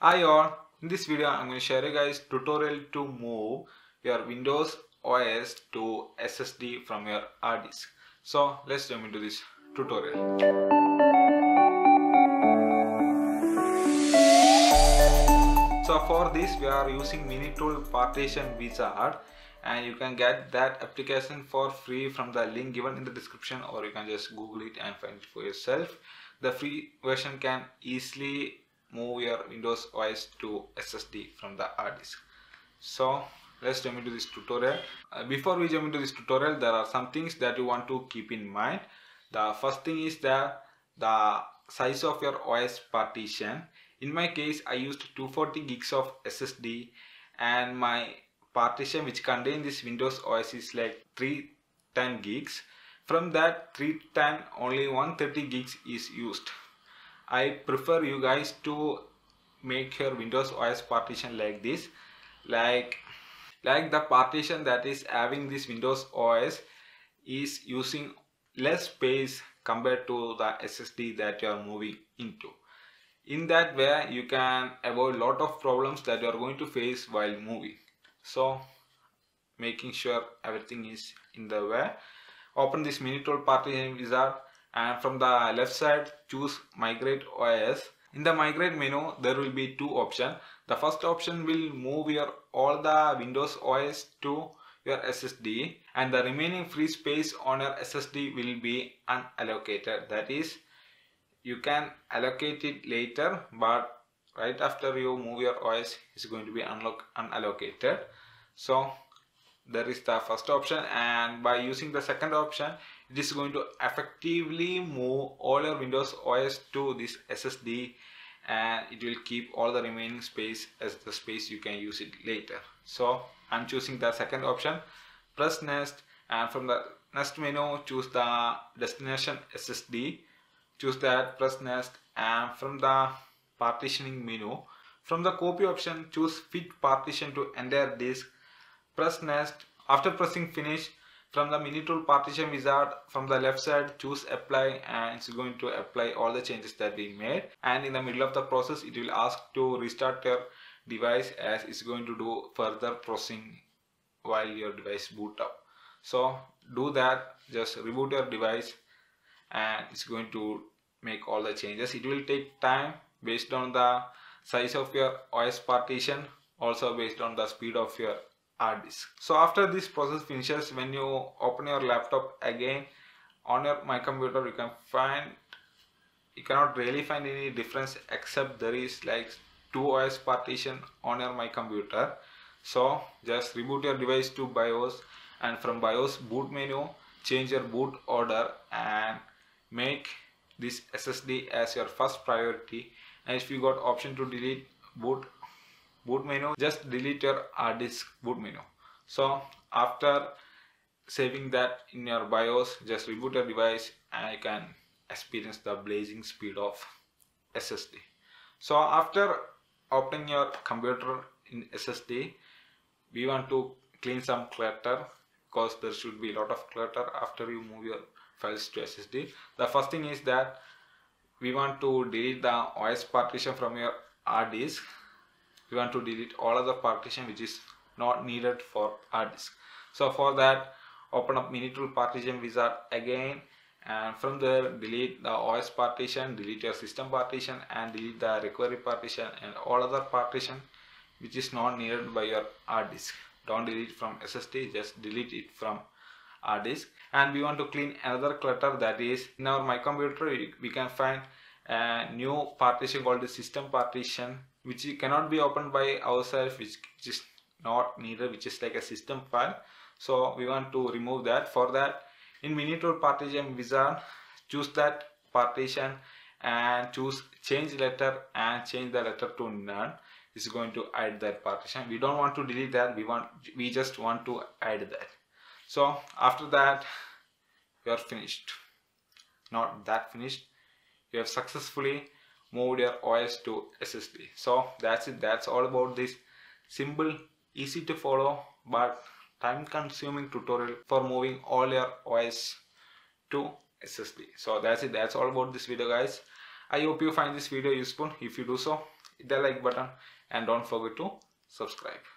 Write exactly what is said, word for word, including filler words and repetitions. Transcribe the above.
Hi all, in this video I'm going to share you guys tutorial to move your Windows O S to S S D from your hard disk. So let's jump into this tutorial. So for this we are using MiniTool Partition Wizard, and you can get that application for free from the link given in the description, or you can just Google it and find it for yourself. The free version can easily move your Windows O S to S S D from the hard disk. So let's jump into this tutorial. Uh, before we jump into this tutorial, there are some things that you want to keep in mind. The first thing is that the size of your O S partition. In my case, I used two hundred forty gigs of S S D, and my partition which contains this Windows O S is like three hundred ten gigs. From that three hundred ten, only one hundred thirty gigs is used. I prefer you guys to make your Windows O S partition like this, like like the partition that is having this Windows O S is using less space compared to the S S D that you are moving into. In that way you can avoid a lot of problems that you are going to face while moving. So making sure everything is in the way, open this MiniTool Partition Wizard, and from the left side choose Migrate O S. In the Migrate menu there will be two options. The first option will move your all the Windows O S to your S S D, and the remaining free space on your S S D will be unallocated. That is, you can allocate it later, but right after you move your O S it's going to be unallocated. So there is the first option, and by using the second option it is going to effectively move all your Windows O S to this S S D, and it will keep all the remaining space as the space you can use it later. So I'm choosing the second option. Press next, and from the next menu choose the destination S S D. Choose that, press next, and from the partitioning menu, from the copy option choose fit partition to entire disk, press next. After pressing finish, from the MiniTool Partition Wizard, from the left side choose apply, and it's going to apply all the changes that we made. And in the middle of the process it will ask to restart your device, as it's going to do further processing while your device boot up. So do that, just reboot your device, and it's going to make all the changes. It will take time based on the size of your O S partition, also based on the speed of your hard disk. So after this process finishes, when you open your laptop again on your my computer, you can find you cannot really find any difference, except there is like two O S partition on your my computer. So just reboot your device to BIOS, and from BIOS boot menu change your boot order and make this S S D as your first priority. And if you got option to delete boot boot menu, just delete your hard disk boot menu. So after saving that in your BIOS, just reboot your device and you can experience the blazing speed of S S D. So after opening your computer in S S D, we want to clean some clutter, because there should be a lot of clutter after you move your files to S S D. The first thing is that we want to delete the O S partition from your hard disk. We want to delete all of the partition which is not needed for hard disk. So for that, open up MiniTool Partition Wizard again, and from there delete the O S partition, delete your system partition, and delete the recovery partition and all other partition which is not needed by your hard disk. Don't delete from S S D, just delete it from hard disk. And we want to clean another clutter, that is in our my computer we can find a new partition called the system partition, which cannot be opened by ourselves, which is not needed, which is like a system file. So we want to remove that. For that, in MiniTool Partition Wizard choose that partition and choose change letter, and change the letter to none. Is going to add that partition. We don't want to delete that, we want we just want to add that. So after that you are finished. Not that finished, you have successfully moved your O S to S S D. So that's it, that's all about this simple, easy to follow but time consuming tutorial for moving all your O S to S S D. So that's it, that's all about this video guys. I hope you find this video useful. If you do so, the like button and don't forget to subscribe.